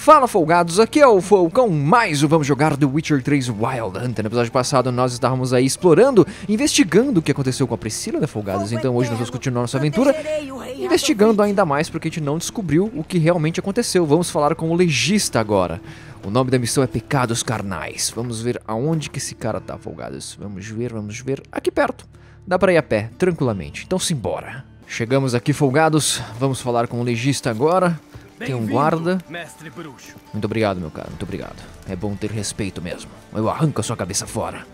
Fala folgados, aqui é o Falcão, mais o Vamos Jogar The Witcher 3 Wild Hunt. No episódio passado nós estávamos aí explorando, investigando o que aconteceu com a Priscila, né folgados? Então hoje nós vamos continuar nossa aventura, investigando ainda mais porque a gente não descobriu o que realmente aconteceu. Vamos falar com o Legista agora. O nome da missão é Pecados Carnais. Vamos ver aonde que esse cara tá, folgados. Vamos ver, aqui perto. Dá pra ir a pé, tranquilamente, então simbora. Chegamos aqui folgados, vamos falar com o Legista agora. Tem um guarda. Muito obrigado, meu cara. Muito obrigado. É bom ter respeito mesmo. Eu arranco a sua cabeça fora.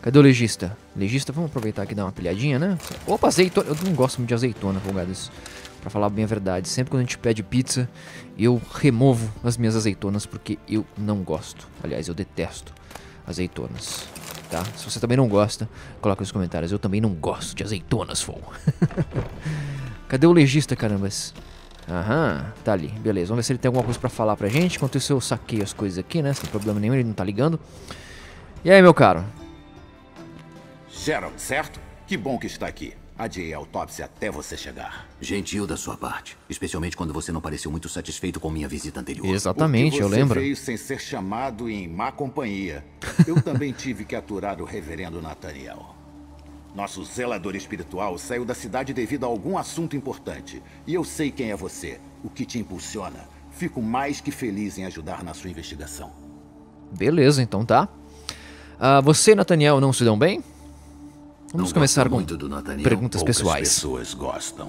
Cadê o legista? Legista, vamos aproveitar aqui e dar uma pilhadinha, né? Opa, azeitona. Eu não gosto muito de azeitona, folgados. Pra falar bem a verdade. Sempre quando a gente pede pizza, eu removo as minhas azeitonas porque eu não gosto. Aliás, eu detesto azeitonas. Tá? Se você também não gosta, coloca nos comentários. Eu também não gosto de azeitonas, fô. Cadê o legista, carambas? Aham, tá ali, beleza, vamos ver se ele tem alguma coisa pra falar pra gente. Enquanto isso eu saquei as coisas aqui, né, sem problema nenhum, ele não tá ligando. E aí, meu caro? Geralt, certo? Que bom que está aqui. Adiei a autópsia até você chegar. Gentil da sua parte, especialmente quando você não pareceu muito satisfeito com minha visita anterior. Exatamente, eu lembro. Você veio sem ser chamado e em má companhia. Eu também tive que aturar o reverendo Nathaniel. Nosso zelador espiritual saiu da cidade devido a algum assunto importante. E eu sei quem é você, o que te impulsiona. Fico mais que feliz em ajudar na sua investigação. Beleza, então tá. Você e Nathaniel não se dão bem? Vamos começar com perguntas pessoais. Poucas pessoas gostam.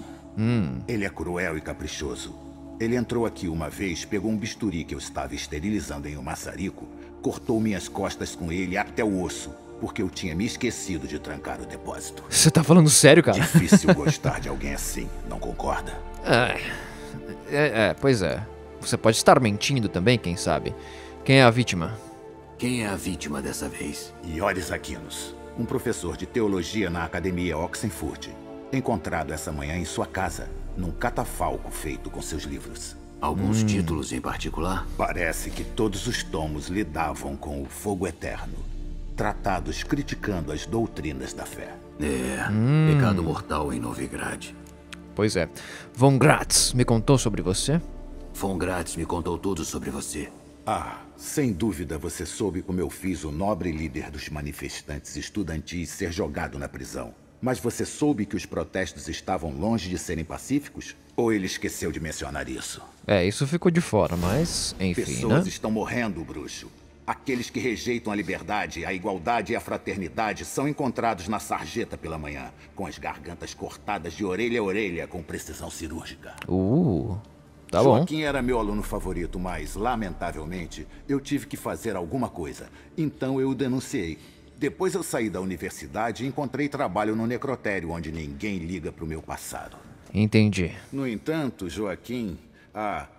Ele é cruel e caprichoso. Ele entrou aqui uma vez, pegou um bisturi que eu estava esterilizando em um maçarico, cortou minhas costas com ele até o osso. Porque eu tinha me esquecido de trancar o depósito. Você tá falando sério, cara? Difícil gostar de alguém assim, não concorda? Pois é. Você pode estar mentindo também, quem sabe. Quem é a vítima? Quem é a vítima dessa vez? Yoris Aquinos, um professor de teologia na academia Oxenfurt. Encontrado essa manhã em sua casa, num catafalco feito com seus livros. Alguns títulos em particular? Parece que todos os tomos lidavam com o fogo eterno. Tratados criticando as doutrinas da fé. Pecado mortal em Novigrad. Pois é. Von Gratz me contou sobre você? Von Gratz me contou tudo sobre você. Sem dúvida você soube como eu fiz o nobre líder dos manifestantes estudantis ser jogado na prisão. Mas você soube que os protestos estavam longe de serem pacíficos? Ou ele esqueceu de mencionar isso? Isso ficou de fora, mas enfim, pessoas estão morrendo, bruxo. Aqueles que rejeitam a liberdade, a igualdade e a fraternidade são encontrados na sarjeta pela manhã, com as gargantas cortadas de orelha a orelha com precisão cirúrgica. Tá bom. Joaquim era meu aluno favorito, mas, lamentavelmente, eu tive que fazer alguma coisa. Então eu o denunciei. Depois eu saí da universidade e encontrei trabalho no necrotério, onde ninguém liga pro meu passado. Entendi. No entanto, Joaquim...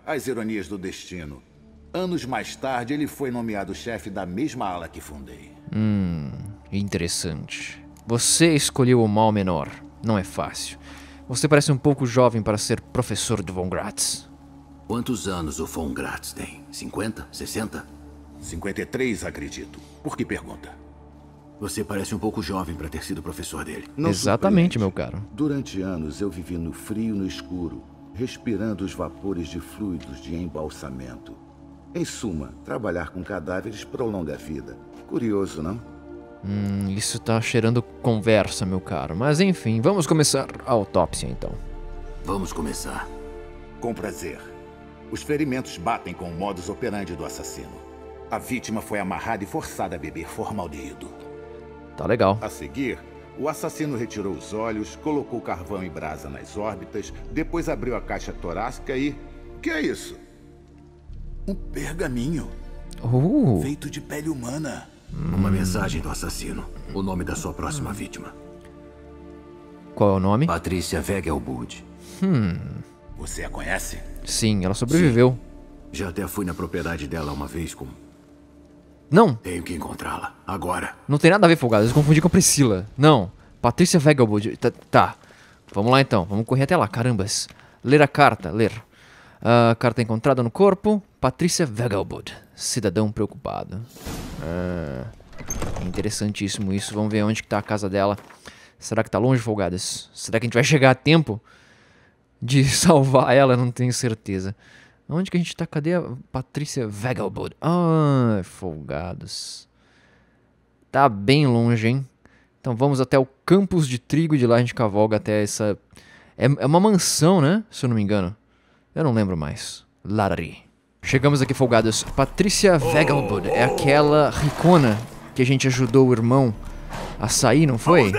as ironias do destino... Anos mais tarde, ele foi nomeado chefe da mesma ala que fundei. Interessante. Você escolheu o mal menor. Não é fácil. Você parece um pouco jovem para ser professor de Von Gratz. Quantos anos o Von Gratz tem? 50? 60? 53, acredito. Por que pergunta? Você parece um pouco jovem para ter sido professor dele. Não. Exatamente, meu caro. Durante anos, eu vivi no frio e no escuro, respirando os vapores de fluidos de embalsamento. Em suma, trabalhar com cadáveres prolonga a vida. Curioso, não? Isso tá cheirando conversa, meu caro. Mas enfim, vamos começar a autópsia, então. Vamos começar. Com prazer. Os ferimentos batem com o modus operandi do assassino. A vítima foi amarrada e forçada a beber formaldeído. Tá legal. A seguir, o assassino retirou os olhos, colocou carvão e brasa nas órbitas, depois abriu a caixa torácica e... Que é isso? Um pergaminho feito de pele humana. Uma mensagem do assassino. O nome da sua próxima vítima. Qual é o nome? Patrícia Vegelbud. Você a conhece? Sim, ela sobreviveu. Já até fui na propriedade dela uma vez com... Não. Tenho que encontrá-la, agora. Não tem nada a ver, folgados, eu confundi com a Priscila. Não, Patrícia Vegelbud. Tá, vamos lá então, vamos correr até lá, carambas. Ler a carta, ler. Carta encontrada no corpo, Patrícia Wegelbould, cidadão preocupado. Interessantíssimo isso, vamos ver onde que tá a casa dela. Será que tá longe, folgadas? Será que a gente vai chegar a tempo de salvar ela? Não tenho certeza. Onde que a gente tá? Cadê a Patrícia Vegelbud? Ah, folgados. Tá bem longe, hein? Então vamos até o Campos de Trigo, de lá a gente cavalga até essa... É uma mansão, né? Se eu não me engano. Eu não lembro mais. Larari. Chegamos aqui, folgados. Patrícia Vegelbud é aquela ricona que a gente ajudou o irmão a sair, não foi?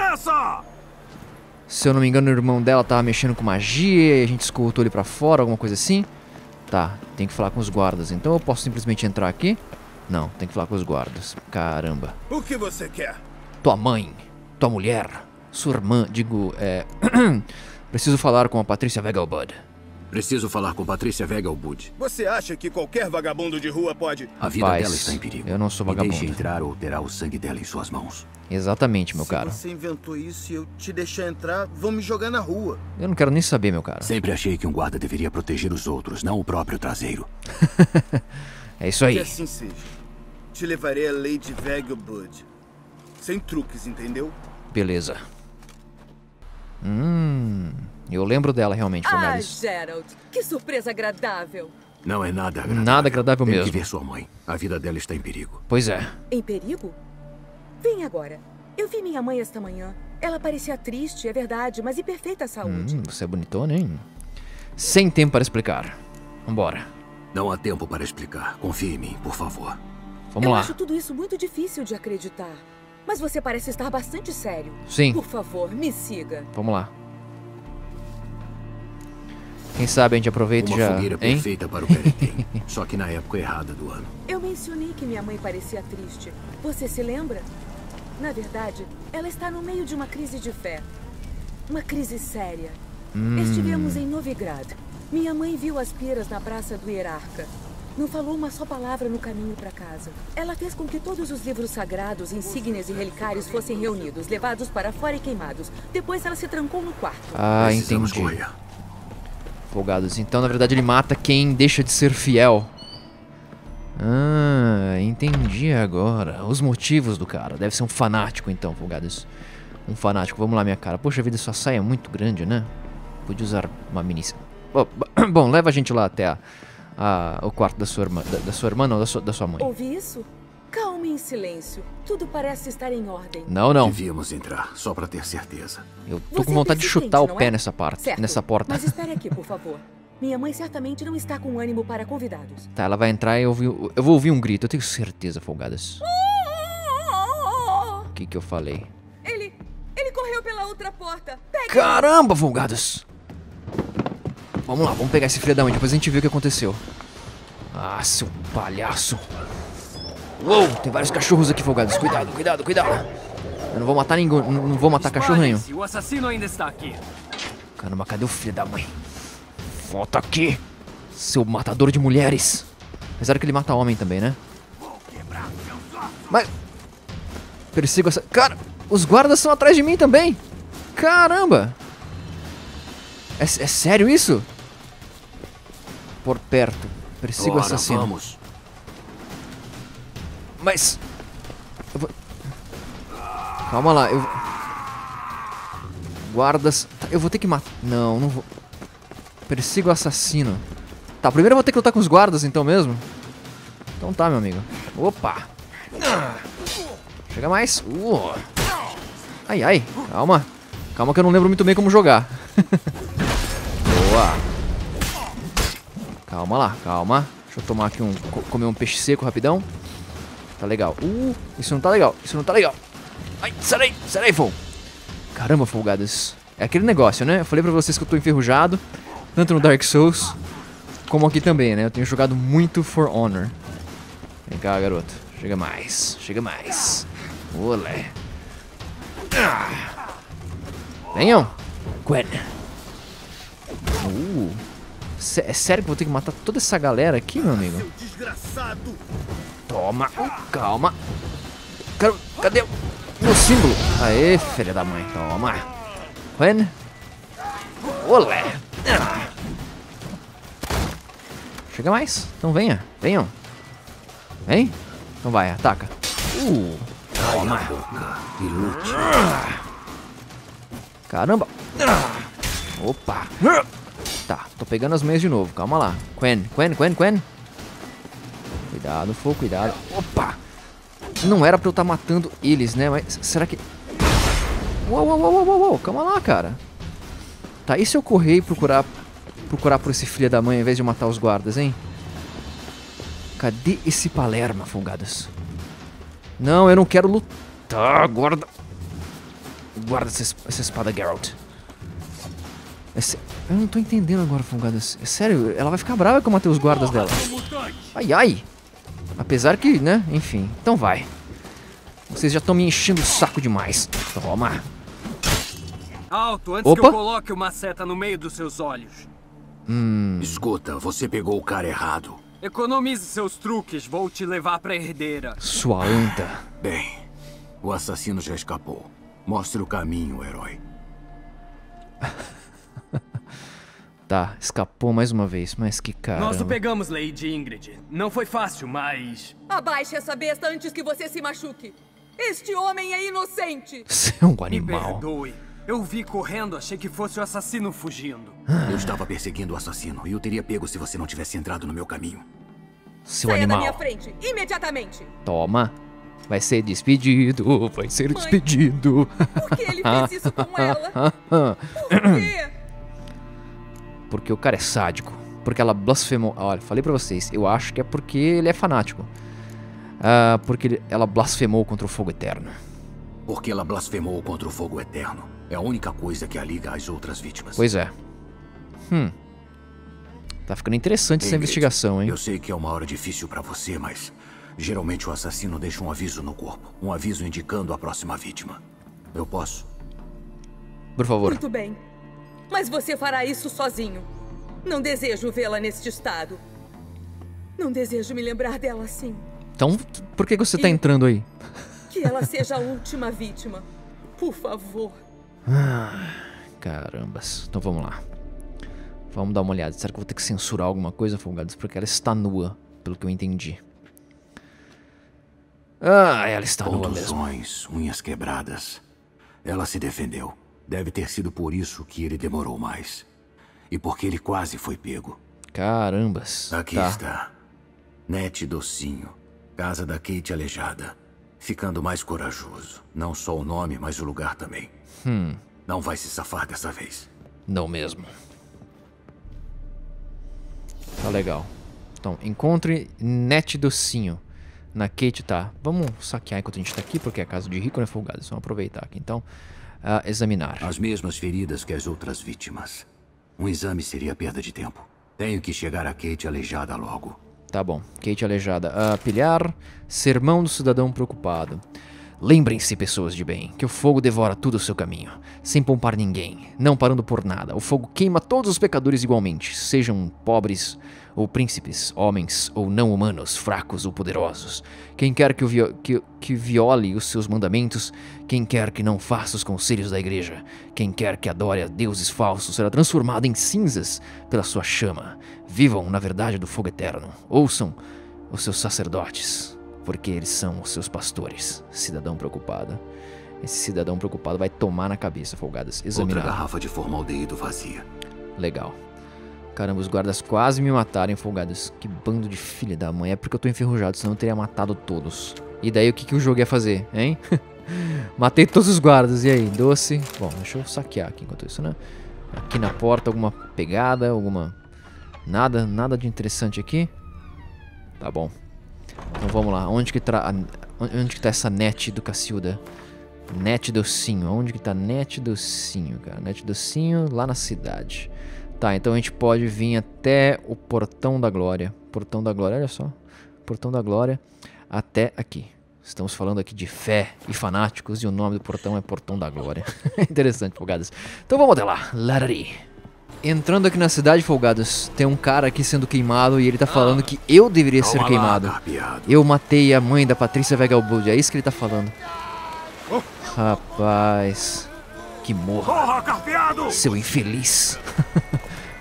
Se eu não me engano, o irmão dela tava mexendo com magia e a gente escoltou ele pra fora, alguma coisa assim. Tá, tem que falar com os guardas. Então eu posso simplesmente entrar aqui? Não, tem que falar com os guardas. Caramba. O que você quer? Tua mãe, tua mulher, sua irmã, digo, preciso falar com a Patrícia Vegelbud. Preciso falar com Patrícia Vegelbud. Você acha que qualquer vagabundo de rua pode... A vida dela está em perigo. Eu não sou vagabundo. Deixe entrar ou terá o sangue dela em suas mãos. Exatamente, meu cara. Se você inventou isso e eu te deixar entrar, vão me jogar na rua. Eu não quero nem saber, meu cara. Sempre achei que um guarda deveria proteger os outros, não o próprio traseiro. É isso aí. Que assim seja. Te levarei a Lady Vegelbud. Sem truques, entendeu? Beleza. Eu lembro dela realmente, Fogados. Ah, Geralt, que surpresa agradável. Não é nada agradável. Nada agradável mesmo. Tem que ver sua mãe. A vida dela está em perigo. Pois é. Em perigo? Vem agora. Eu vi minha mãe esta manhã. Ela parecia triste, é verdade, mas em perfeita saúde. Você é bonitona, hein? Sem tempo para explicar. Vambora. Não há tempo para explicar. Confie em mim, por favor. Vamos lá. Eu acho tudo isso muito difícil de acreditar. Mas você parece estar bastante sério. Sim. Por favor, me siga. Vamos lá. Quem sabe a gente aproveita e já... Uma fogueira perfeita para o Peregrino, só que na época errada do ano. Eu mencionei que minha mãe parecia triste. Você se lembra? Na verdade, ela está no meio de uma crise de fé. Uma crise séria. Estivemos em Novigrad. Minha mãe viu as piras na praça do hierarca. Não falou uma só palavra no caminho para casa. Ela fez com que todos os livros sagrados, insígnias e relicários fossem reunidos, levados para fora e queimados. Depois ela se trancou no quarto. Ah, entendi. Folgados. Então, na verdade, ele mata quem deixa de ser fiel. Ah, entendi agora. Os motivos do cara. Deve ser um fanático, então, folgados. Um fanático. Vamos lá, minha cara. Poxa vida, sua saia é muito grande, né? Podia usar uma minissaia. Bom, leva a gente lá até o quarto da sua irmã. Da sua irmã, não, da sua mãe. Ouvi isso? Calme em silêncio. Tudo parece estar em ordem. Não. Devíamos entrar, só pra ter certeza. Eu tô com vontade de chutar o pé nessa parte, nessa porta. Mas espere aqui, por favor. Minha mãe certamente não está com ânimo para convidados. Tá, ela vai entrar e eu vou ouvir um grito. Eu tenho certeza, folgadas. O que eu falei? Ele correu pela outra porta. Pegue. Caramba, folgadas. Vamos lá, vamos pegar esse filho da mãe. Depois a gente vê o que aconteceu. Ah, seu palhaço. Uou, tem vários cachorros aqui, folgados. Cuidado, cuidado, cuidado. Eu não vou matar ninguém, não vou matar cachorro nenhum. O assassino ainda está aqui. Caramba, cadê o filho da mãe? Volta aqui, seu matador de mulheres. Apesar que ele mata homem também, né? Mas... Persigo essa... Cara, os guardas são atrás de mim também. Caramba. É sério isso? Por perto. Persigo o assassino. Vamos. Mas... Eu vou... Calma lá, eu... Guardas... Eu vou ter que matar... Não, não vou... Persigo o assassino. Tá, primeiro eu vou ter que lutar com os guardas então mesmo. Então tá, meu amigo. Opa! Chega mais. Ai, ai. Calma. Calma que eu não lembro muito bem como jogar. Boa. Calma lá, calma. Deixa eu tomar aqui um... Comer um peixe seco rapidão. Tá legal. Isso não tá legal. Isso não tá legal. Ai, sai daí, fogo. Caramba, folgadas. É aquele negócio, né? Eu falei pra vocês que eu tô enferrujado. Tanto no Dark Souls, como aqui também, né? Eu tenho jogado muito For Honor. Vem cá, garoto. Chega mais. Chega mais. Olé. Venham. Gwen. É sério que eu vou ter que matar toda essa galera aqui, meu amigo? Desgraçado. Toma, calma. Cadê o meu símbolo? Aê, filha da mãe, toma. Gwen. Olé. Chega mais, então venham. Vem, então vai, ataca. Toma. Caramba. Opa. Tá, tô pegando as meias de novo, calma lá. Quen. Cuidado, fogo, cuidado. Opa! Não era pra eu estar matando eles, né? Mas será que... Uou, calma lá, cara. Tá, e se eu correr e procurar por esse filho da mãe ao invés de matar os guardas, hein? Cadê esse palerma, fungados? Não, eu não quero lutar, guarda. Guarda essa espada, Geralt. Eu não tô entendendo agora, fungadas. É sério, ela vai ficar brava que eu matei os guardas dela. Ai. Apesar que, né, enfim. Então vai. Vocês já estão me enchendo o saco demais. Toma. Alto, antes que eu coloque uma seta no meio dos seus olhos. Escuta, você pegou o cara errado. Economize seus truques, vou te levar pra herdeira. Sua anta. Bem, o assassino já escapou. Mostre o caminho, herói. Tá, escapou mais uma vez, mas que cara. Nós o pegamos, Lady Ingrid. Não foi fácil, mas... Abaixe essa besta antes que você se machuque. Este homem é inocente. Você é um animal. Me perdoe. Eu vi correndo, achei que fosse o assassino fugindo. Eu estava perseguindo o assassino e eu teria pego se você não tivesse entrado no meu caminho. Seu animal. Saia da minha frente, imediatamente. Toma. Vai ser despedido, vai ser Mãe, despedido. Por que ele fez isso com ela? Por quê? Porque o cara é sádico. Porque ela blasfemou. Olha, falei pra vocês. Eu acho que é porque ele é fanático. Porque ela blasfemou contra o fogo eterno. Porque ela blasfemou contra o fogo eterno. É a única coisa que a liga às outras vítimas. Pois é. Tá ficando interessante essa investigação, hein? Eu sei que é uma hora difícil pra você, mas... geralmente o assassino deixa um aviso no corpo. Um aviso indicando a próxima vítima. Eu posso? Por favor. Muito bem. Mas você fará isso sozinho. Não desejo vê-la neste estado. Não desejo me lembrar dela assim. Então, por que você tá entrando aí? Que ela seja a última vítima. Por favor. Carambas. Então vamos lá. Vamos dar uma olhada. Será que eu vou ter que censurar alguma coisa, Folgados? Porque ela está nua, pelo que eu entendi. Ah, ela está nua mesmo. Contusões, unhas quebradas. Ela se defendeu. Deve ter sido por isso que ele demorou mais. E porque ele quase foi pego. Carambas. Aqui está. Nete Docinho. Casa da Kate Aleijada. Ficando mais corajoso. Não só o nome, mas o lugar também. Não vai se safar dessa vez. Não mesmo. Tá legal. Então, encontre Nete Docinho. Na Kate, tá. Vamos saquear enquanto a gente tá aqui, porque é casa de rico, né, folgados? Vamos aproveitar aqui, então. Examinar. As mesmas feridas que as outras vítimas. Um exame seria perda de tempo. Tenho que chegar a Kate Aleijada logo. Tá bom, Kate Aleijada. Pilhar, sermão do cidadão preocupado. Lembrem-se, pessoas de bem, que o fogo devora tudo o seu caminho, sem poupar ninguém, não parando por nada. O fogo queima todos os pecadores igualmente, sejam pobres ou príncipes, homens ou não humanos, fracos ou poderosos. Quem quer que viole os seus mandamentos, quem quer que não faça os conselhos da igreja, quem quer que adore a deuses falsos, será transformado em cinzas pela sua chama. Vivam na verdade do fogo eterno, ouçam os seus sacerdotes. Porque eles são os seus pastores. Cidadão preocupado. Esse cidadão preocupado vai tomar na cabeça, folgadas. Examinar. Outra garrafa de formaldeído vazia. Legal. Caramba, os guardas quase me mataram, folgadas. Que bando de filha da mãe. É porque eu tô enferrujado, senão eu teria matado todos. E daí o que o jogo ia fazer, hein? Matei todos os guardas. E aí, doce? Bom, deixa eu saquear aqui enquanto isso, né? Aqui na porta, alguma pegada, alguma... Nada de interessante aqui. Tá bom. Então vamos lá, onde que tá essa Nete do Cacilda? Nete Docinho, onde que tá Nete Docinho, cara? Nete Docinho lá na cidade. Tá, então a gente pode vir até o Portão da Glória. Portão da Glória, olha só. Portão da Glória até aqui. Estamos falando aqui de fé e fanáticos e o nome do portão é Portão da Glória. Interessante, folgados. Então vamos até lá. Larari. Entrando aqui na cidade, folgados, tem um cara aqui sendo queimado e ele tá falando que eu deveria ser queimado. Eu matei a mãe da Patrícia Vegelbud, é isso que ele tá falando. Rapaz, que morra, seu infeliz.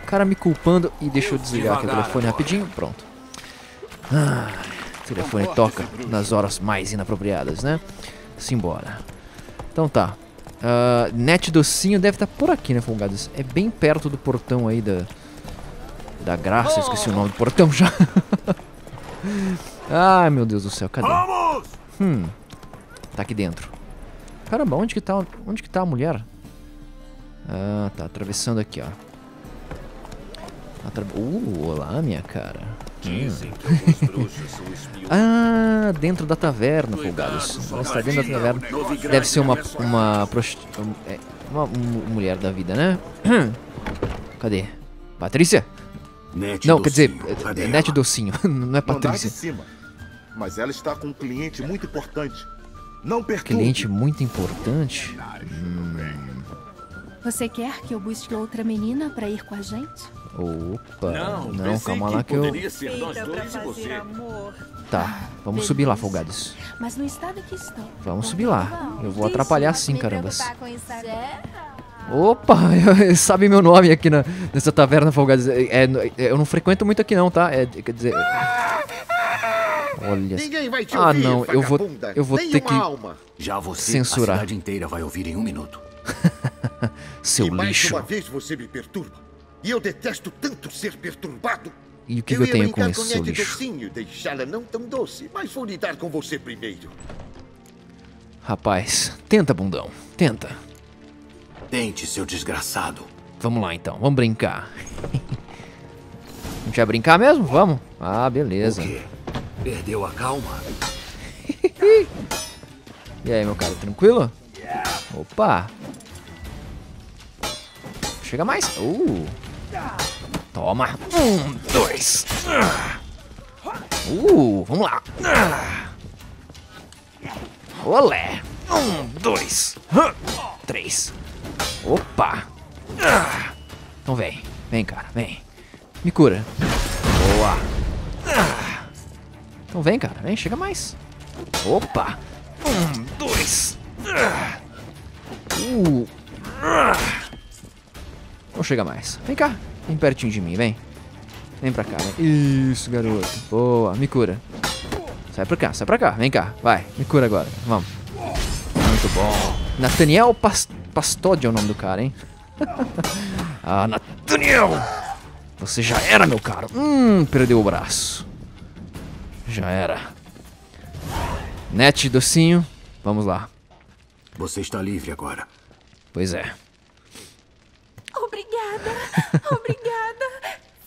O cara me culpando e deixa eu desligar aqui o telefone rapidinho, pronto. O telefone toca nas horas mais inapropriadas, né? Simbora. Então tá. Nete Docinho deve estar por aqui, né, folgados? É bem perto do portão aí da, da Graça, esqueci o nome do portão já. Ai, meu Deus do céu, cadê? Tá aqui dentro. Caramba, onde que tá a mulher? Ah, tá atravessando aqui, ó. Olá, minha cara. Ah, dentro da taverna, folgados. Ela está dentro da taverna. Deve ser uma mulher da vida, né? Cadê? Patrícia? Nete Não, Docinho. Quer dizer, Cadê Nete ela? Docinho. Não é Patrícia. Cima, mas ela está com um cliente muito importante. Não perturbe. Cliente muito importante? Você quer que eu busque outra menina para ir com a gente? Opa, não calma lá que eu... Tá, vamos subir lá, folgados. Mas no estado que estão. Vamos subir lá. Eu vou atrapalhar sim, carambas. Opa, sabe meu nome aqui nessa taverna, folgados. Eu não frequento muito aqui não, tá? Quer dizer... Olha. Ah, não, eu vou ter que censurar. A cidade inteira vai ouvir em um minuto. Seu lixo. Mais uma vez você me perturba. E eu detesto tanto ser perturbado. E o que eu tenho com isso, seu lixo? Deixá-la não tão doce, mas vou lidar com você primeiro. Rapaz, tenta, bundão. Tenta. Tente, seu desgraçado. Vamos lá, então. Vamos brincar. A gente vai brincar mesmo? Vamos. Ah, beleza. O quê? Perdeu a calma? E aí, meu cara, tranquilo? Opa. Chega mais. Toma. 1, 2. Vamos lá. Olé. 1, 2. 3. Opa. Então vem. Vem, cara. Vem. Me cura. Boa. Então vem, cara. Vem. Chega mais. Opa. 1, 2. Não chega mais. Vem cá. Vem pertinho de mim, vem. Vem pra cá, vem. Isso, garoto. Boa, me cura. Sai pra cá, sai pra cá. Vem cá, vai. Me cura agora. Vamos. Muito bom. Nathaniel Pastode é o nome do cara, hein? Ah, Nathaniel! Você já era, meu caro. Perdeu o braço. Já era. Nete Docinho. Vamos lá. Você está livre agora. Pois é. Obrigada.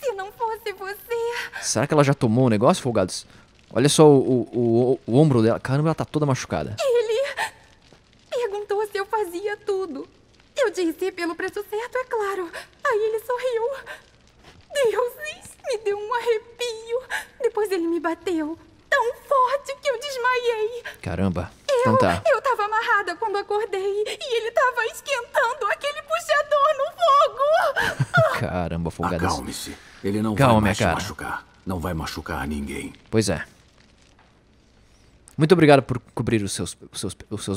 Se não fosse você... Será que ela já tomou um negócio, folgados? Olha só o ombro dela. Caramba, ela tá toda machucada. Ele perguntou se eu fazia tudo. Eu disse pelo preço certo, é claro. Aí ele sorriu. Deuses, me deu um arrepio. Depois ele me bateu. Tão forte que eu desmaiei. Caramba. Então tá. Eu tava amarrada quando acordei e ele tava esquentando aquele puxador no fogo. Caramba, folgadas. Acalme-se. Ele não vai te machucar. Não vai machucar ninguém. Pois é. Muito obrigado por cobrir os seus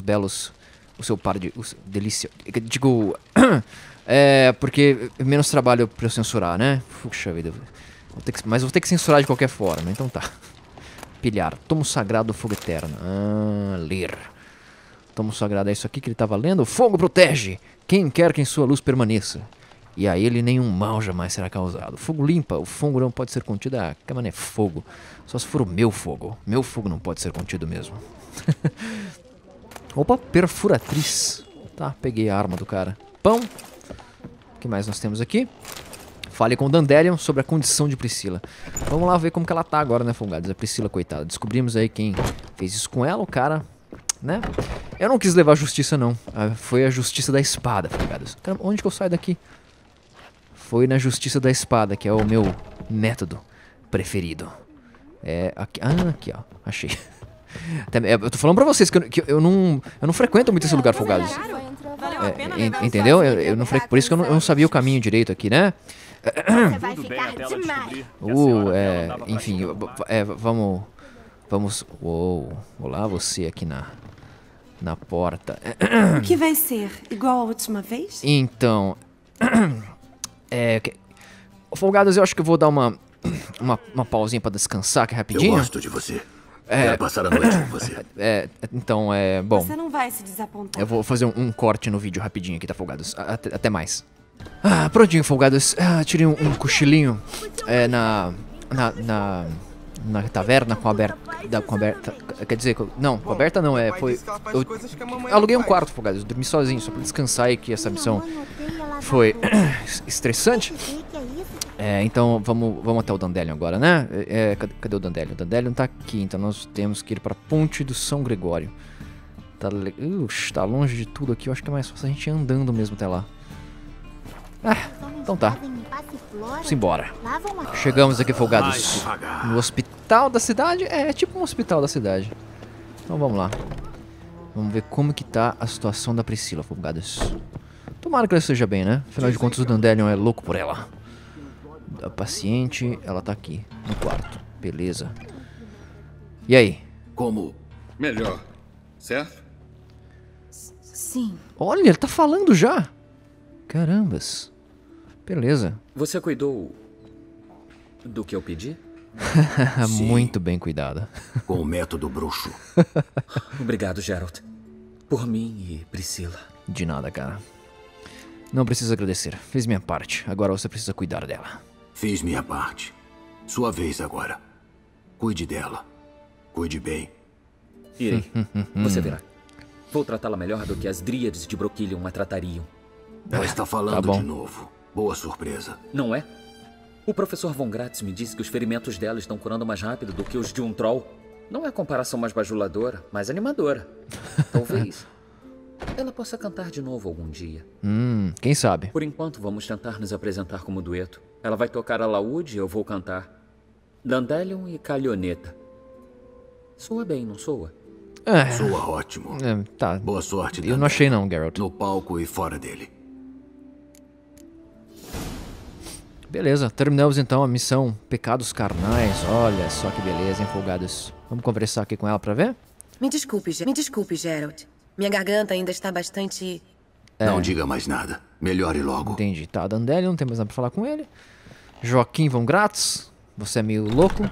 belos... O seu par de... Delícia... Digo... Porque menos trabalho pra eu censurar, né? Puxa vida. Mas vou ter que censurar de qualquer forma. Então tá. Pilhar. Tomo sagrado, fogo eterno. Ler. Tomo sagrado. É isso aqui que ele tava lendo? Fogo protege! Quem quer que em sua luz permaneça. E a ele nenhum mal jamais será causado. Fogo limpa. O fogo não pode ser contido. Ah, cama não é fogo. Só se for o meu fogo. Meu fogo não pode ser contido mesmo. Opa, perfuratriz. Tá, peguei a arma do cara. Pão. O que mais nós temos aqui? Fale com o Dandelion sobre a condição de Priscila. Vamos lá ver como que ela tá agora, né, folgados? A Priscila, coitada. Descobrimos aí quem fez isso com ela, o cara, né? Eu não quis levar a justiça, não. Foi a justiça da espada, folgados. Caramba, onde que eu saio daqui? Foi na justiça da espada, que é o meu método preferido. É aqui. Ah, aqui, ó. Achei. Eu tô falando pra vocês que eu não frequento muito esse lugar, folgados. Entendeu? Eu não frequento. Por isso que eu não sabia o caminho direito aqui, né? Você vai ficar demais. Enfim, vamos. Uou, olá você aqui na porta. O que vai ser? Igual a última vez? Então, folgados, eu acho que eu vou dar uma pausinha pra descansar aqui rapidinho. Eu gosto de você. Quero passar a noite com você. Então, bom. Você não vai se desapontar. Eu vou fazer um corte no vídeo rapidinho aqui, tá, folgados? Até mais. Ah, prontinho, folgados. Ah, tirei um cochilinho na taverna com a Berta. Quer dizer, não, com a Berta não, foi. Eu aluguei um quarto, folgados. Dormi sozinho, só pra descansar e que essa missão foi estressante. Então vamos até o Dandelion agora, né? Cadê o Dandelion? O Dandelion tá aqui, então nós temos que ir pra Ponte do São Gregório. Tá longe de tudo aqui, eu acho que é mais fácil a gente ir andando mesmo até lá. Ah, então tá. Vamos embora. Chegamos aqui, folgados, no hospital da cidade. É tipo um hospital da cidade. Então vamos lá. Vamos ver como que tá a situação da Priscila, folgados. Tomara que ela esteja bem, né? Afinal de contas, o Dandelion é louco por ela. A paciente, ela tá aqui, no quarto. Beleza. E aí? Como? Melhor, certo? Sim. Olha, ele tá falando já. Carambas. Beleza. Você cuidou do que eu pedi? Muito bem cuidada. Com o método bruxo. Obrigado, Geralt. Por mim e Priscila. De nada, cara. Não precisa agradecer. Fiz minha parte. Agora você precisa cuidar dela. Fiz minha parte. Sua vez agora. Cuide dela. Cuide bem. Irei. Você verá. Vou tratá-la melhor do que as dríades de Broquilion a tratariam. Ela está falando de novo. Boa surpresa. Não é? O professor Von Gratz me disse que os ferimentos dela estão curando mais rápido do que os de um troll. Não é a comparação mais bajuladora, mas animadora. Talvez ela possa cantar de novo algum dia. Quem sabe? Por enquanto, vamos tentar nos apresentar como dueto. Ela vai tocar alaúde e eu vou cantar. Dandelion e calhoneta. Soa bem, não soa? Soa ótimo. Tá. Boa sorte, Dandelion. Eu não achei não, Geralt. No palco e fora dele. Beleza, terminamos então a missão Pecados Carnais. Olha só que beleza, hein, folgados. Vamos conversar aqui com ela pra ver? Me desculpe, Geralt. Minha garganta ainda está bastante... Não diga mais nada. Melhore logo. Entendi. Tá, Dandelion, não tem mais nada pra falar com ele. Joaquim Von Gratz, você é meio louco.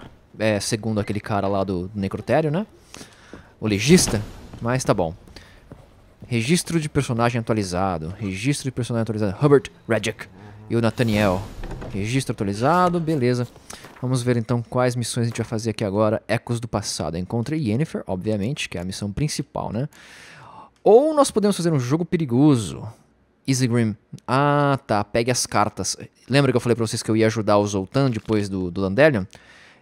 Segundo aquele cara lá do necrotério, né? O legista. Mas tá bom. Registro de personagem atualizado. Robert Reddick. E o Nathaniel. Registro atualizado, beleza. Vamos ver então quais missões a gente vai fazer aqui agora. Ecos do passado. Encontre Yennefer, obviamente, que é a missão principal, né? Ou nós podemos fazer um jogo perigoso. Isengrim. Ah, tá. Pegue as cartas. Lembra que eu falei pra vocês que eu ia ajudar o Zoltan depois do Dandelion?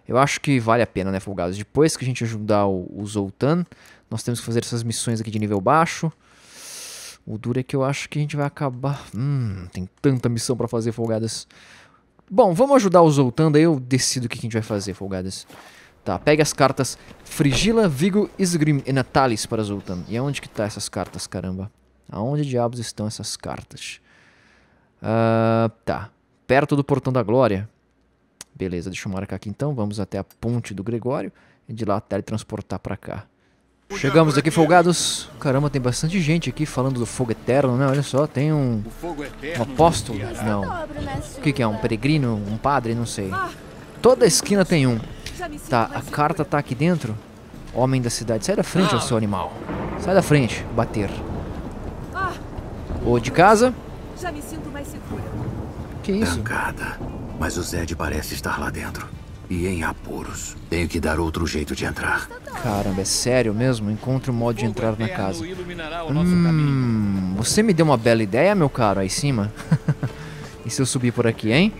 Eu acho que vale a pena, né, folgados? Depois que a gente ajudar o Zoltan, nós temos que fazer essas missões aqui de nível baixo. O duro é que eu acho que a gente vai acabar... tem tanta missão pra fazer, folgadas. Bom, vamos ajudar o Zoltan, daí eu decido o que a gente vai fazer, folgadas. Tá, pega as cartas Frigila, Vigo, Isgrim e Natalis para Zoltan. E aonde que tá essas cartas, caramba? Aonde diabos estão essas cartas? Tá, perto do Portão da Glória. Beleza, deixa eu marcar aqui então. Vamos até a Ponte do Gregório e de lá teletransportar pra cá. Chegamos aqui, folgados. Caramba, tem bastante gente aqui falando do fogo eterno, né? Olha só, tem um apóstolo. Não. O que é? Um peregrino? Um padre? Não sei. Toda esquina tem um. Tá, a carta tá aqui dentro. Homem da cidade. Sai da frente, ô seu animal. Sai da frente. Bater. Ou de casa. Que isso? Mas o Zed parece estar lá dentro. E em apuros. Tenho que dar outro jeito de entrar. Caramba, é sério mesmo? Encontre um modo de entrar na casa. Você me deu uma bela ideia, meu caro, aí em cima. E se eu subir por aqui, hein?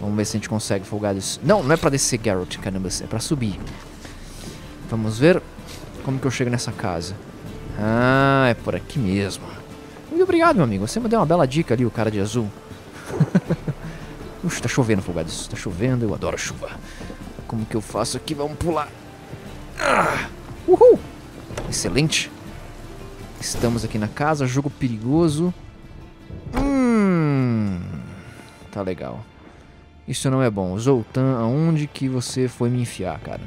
Vamos ver se a gente consegue, folgados. Não, não é pra descer, Geralt, caramba. É pra subir. Vamos ver como que eu chego nessa casa. Ah, é por aqui mesmo. Muito obrigado, meu amigo. Você me deu uma bela dica ali, o cara de azul. Tá chovendo, folgados. Tá chovendo, eu adoro chuva. Como que eu faço aqui? Vamos pular. Uhul! Excelente. Estamos aqui na casa. Jogo perigoso. Tá legal. Isso não é bom. Zoltan, aonde que você foi me enfiar, cara?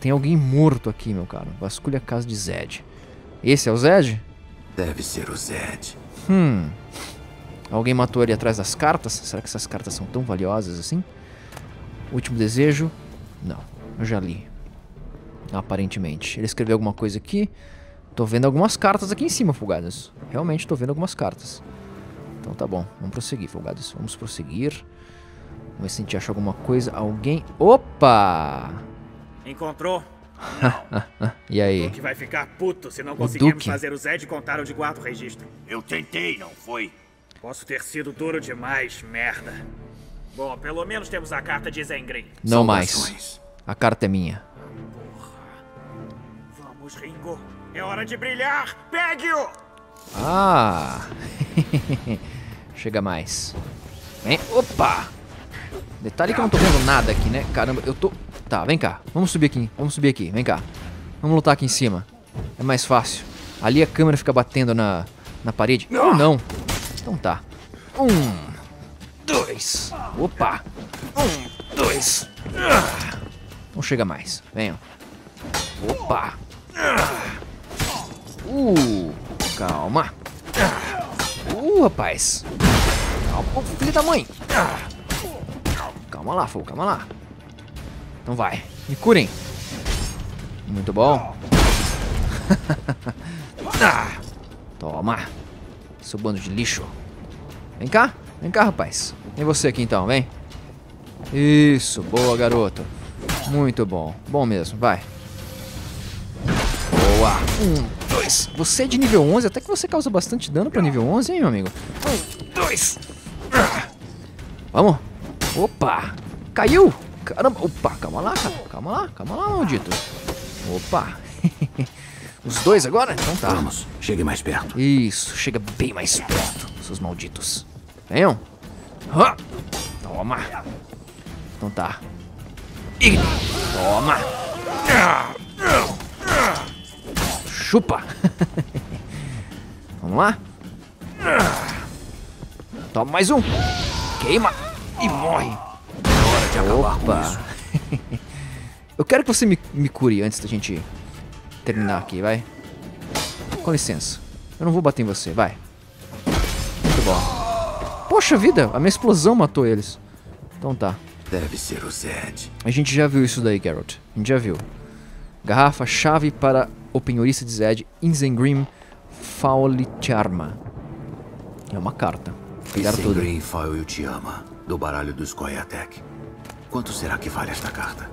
Tem alguém morto aqui, meu caro. Vasculhe a casa de Zed. Esse é o Zed? Deve ser o Zed. Alguém matou ele atrás das cartas? Será que essas cartas são tão valiosas assim? Último desejo? Não, eu já li. Aparentemente. Ele escreveu alguma coisa aqui. Tô vendo algumas cartas aqui em cima, folgados. Realmente tô vendo algumas cartas. Então tá bom, vamos prosseguir, folgados. Vamos prosseguir. Vamos ver se a gente acha alguma coisa. Alguém... Opa! Encontrou? E aí? O Duke vai ficar puto se não conseguirmos fazer o Zed contar onde guarda o registro. Eu tentei, não foi? Posso ter sido duro demais, merda. Bom, pelo menos temos a carta de Isengrim. Não mais. A carta é minha. Porra. Vamos, Ringo. É hora de brilhar. Pegue-o! Ah! Chega mais. Vem. Opa! Detalhe que eu não tô vendo nada aqui, né? Caramba, eu tô... Tá, vem cá. Vamos subir aqui. Vamos subir aqui. Vem cá. Vamos lutar aqui em cima. É mais fácil. Ali a câmera fica batendo na parede. Ou não. Então tá. 1, 2. Opa. 1, 2. Não chega mais. Venham. Opa. Calma. Rapaz. Calma, filho da mãe. Calma lá, fogo. Calma lá. Então vai. Me curem. Muito bom. Toma. Seu bando de lixo. Vem cá. Vem cá, rapaz. Vem você aqui então, vem. Isso. Boa, garoto. Muito bom. Bom mesmo. Vai. Boa. 1, 2. Você é de nível 11. Até que você causa bastante dano pra nível 11, hein, meu amigo? 1, 2. Vamos. Opa. Caiu. Caramba, opa, calma lá, cara. Calma lá, maldito. Opa. Os dois agora? Então tá. Vamos, chegue mais perto. Isso, chega bem mais perto, seus malditos. Venham. Toma. Então tá. Toma. Chupa. Vamos lá. Toma mais um. Queima e morre. Opa! Eu quero que você me cure antes da gente terminar aqui, vai. Com licença. Eu não vou bater em você, vai. Muito bom. Poxa vida, a minha explosão matou eles. Então tá. Deve ser o Zed. A gente já viu isso daí, Geralt. A gente já viu. Garrafa, chave para o penhorista de Zed, Isengrim Faoiltiarna. É uma carta. Isengrim Faoiltiarna, do baralho dos Koyatek. Quanto será que vale esta carta?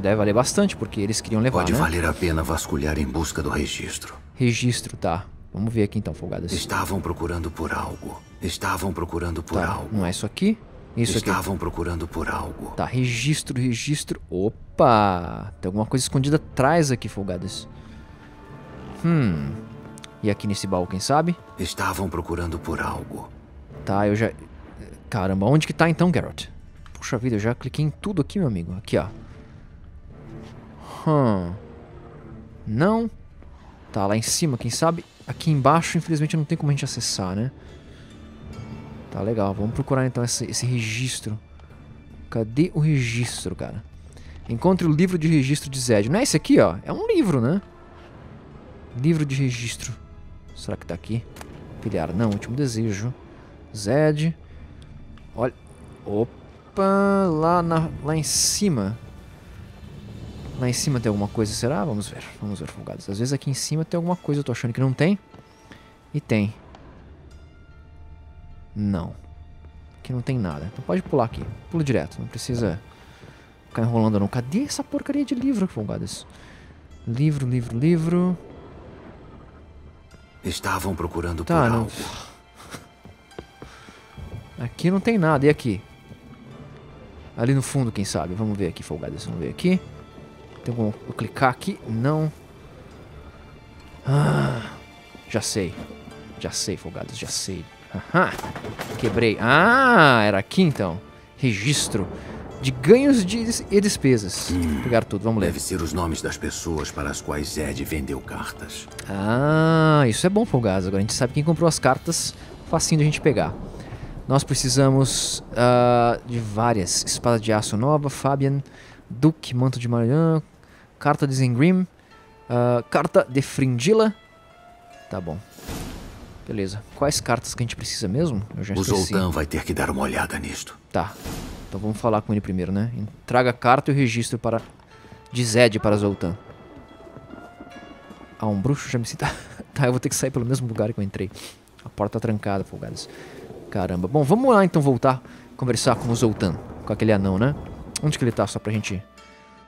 Deve valer bastante, porque eles queriam levar, né? Pode valer a pena vasculhar em busca do registro. Registro, tá. Vamos ver aqui então, folgadas. Estavam procurando por algo. Estavam procurando por algo. Não é isso aqui? Isso aqui. Estavam procurando por algo. Tá, registro, registro. Opa! Tem alguma coisa escondida atrás aqui, folgadas. E aqui nesse baú, quem sabe? Estavam procurando por algo. Tá, eu já... Caramba, onde que tá então, Geralt? Puxa vida, eu já cliquei em tudo aqui, meu amigo. Aqui, ó. Não. Tá, lá em cima, quem sabe. Aqui embaixo, infelizmente, não tem como a gente acessar, né? Tá, legal. Vamos procurar, então, esse registro. Cadê o registro, cara? Encontre o livro de registro de Zed. Não é esse aqui, ó. É um livro, né? Livro de registro. Será que tá aqui? Pilhar. Não, último desejo. Zed. Olha. Opa. Lá em cima. Lá em cima tem alguma coisa, será? Vamos ver, folgados. Às vezes aqui em cima tem alguma coisa, eu tô achando que não tem. E tem. Não. Aqui não tem nada. Então pode pular aqui. Pula direto, não precisa ficar enrolando não. Cadê essa porcaria de livro, folgados? Livro, livro, livro. Estavam procurando por algo. Aqui não tem nada, e aqui? Ali no fundo, quem sabe? Vamos ver aqui, folgadas. Vamos ver aqui. Tem como eu clicar aqui? Não. Já sei. Já sei, folgadas. Já sei. Quebrei. Era aqui, então. Registro de ganhos e despesas. Vou pegar tudo. Vamos ler. Deve ser os nomes das pessoas para as quais Zed vendeu cartas. Isso é bom, folgadas. Agora a gente sabe quem comprou as cartas. Facinho de a gente pegar. Nós precisamos de várias. Espada de aço nova, Fabian, Duke, manto de Marian, carta de Isengrim, carta de Frindila. Tá bom. Beleza. Quais cartas que a gente precisa mesmo? Eu já esqueci. O Zoltan vai ter que dar uma olhada nisto. Tá. Então vamos falar com ele primeiro, né? Traga a carta e o registro de Zed para Zoltan. Um bruxo já me cita. Tá, eu vou ter que sair pelo mesmo lugar que eu entrei. A porta trancada, folgados. Caramba. Bom, vamos lá então voltar a conversar com o Zoltan. Com aquele anão, né? Onde que ele tá, só pra gente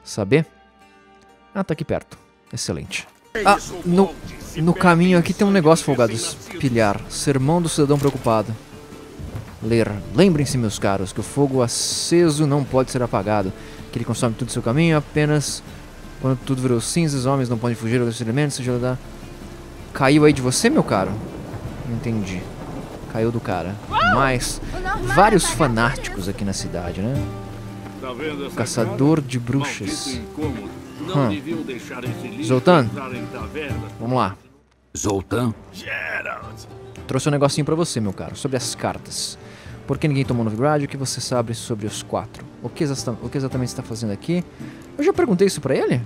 saber? Ah, tá aqui perto. Excelente. Ah, no caminho aqui tem um negócio, folgados. Pilhar. Sermão do cidadão preocupado. Ler. Lembrem-se, meus caros, que o fogo aceso não pode ser apagado. Que ele consome tudo o seu caminho, apenas... Quando tudo virou cinza, os homens não podem fugir dos elementos, seja lá... Caiu aí de você, meu caro? Entendi. Caiu do cara. Mas, vários fanáticos aqui na cidade, né? Caçador de bruxas. Zoltan, vamos lá. Zoltan? Geralt. Trouxe um negocinho pra você, meu caro, sobre as cartas. Por que ninguém tomou Novigrad? O que você sabe sobre os 4? O que exatamente você está fazendo aqui? Eu já perguntei isso pra ele?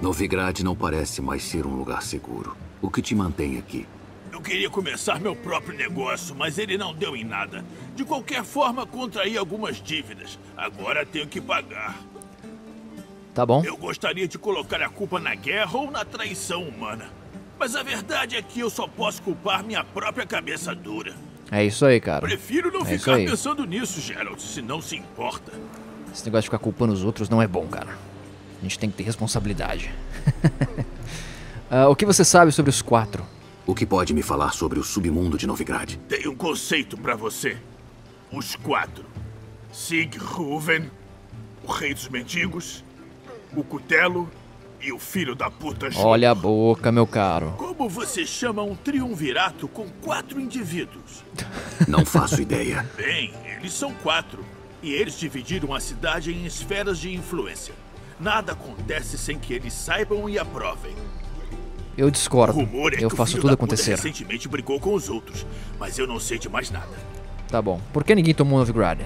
Novigrad não parece mais ser um lugar seguro. O que te mantém aqui? Eu queria começar meu próprio negócio, mas ele não deu em nada. De qualquer forma, contraí algumas dívidas. Agora tenho que pagar. Tá bom. Eu gostaria de colocar a culpa na guerra ou na traição humana. Mas a verdade é que eu só posso culpar minha própria cabeça dura. É isso aí, cara. Prefiro não ficar pensando nisso, Geralt, se não se importa. Esse negócio de ficar culpando os outros não é bom, cara. A gente tem que ter responsabilidade. O que você sabe sobre os 4? O que pode me falar sobre o submundo de Novigrad? Tem um conceito pra você. Os 4. Sigruven, o Rei dos Mendigos, o Cutelo e o filho da puta Joaquim. Olha a boca, meu caro. Como você chama um triunvirato com 4 indivíduos? Não faço ideia. Bem, eles são 4. E eles dividiram a cidade em esferas de influência. Nada acontece sem que eles saibam e aprovem. Eu discordo. Eu faço tudo acontecer. Recentemente brigou com os outros, mas eu não sei de mais nada. Tá bom. Por que ninguém tomou Novigrad?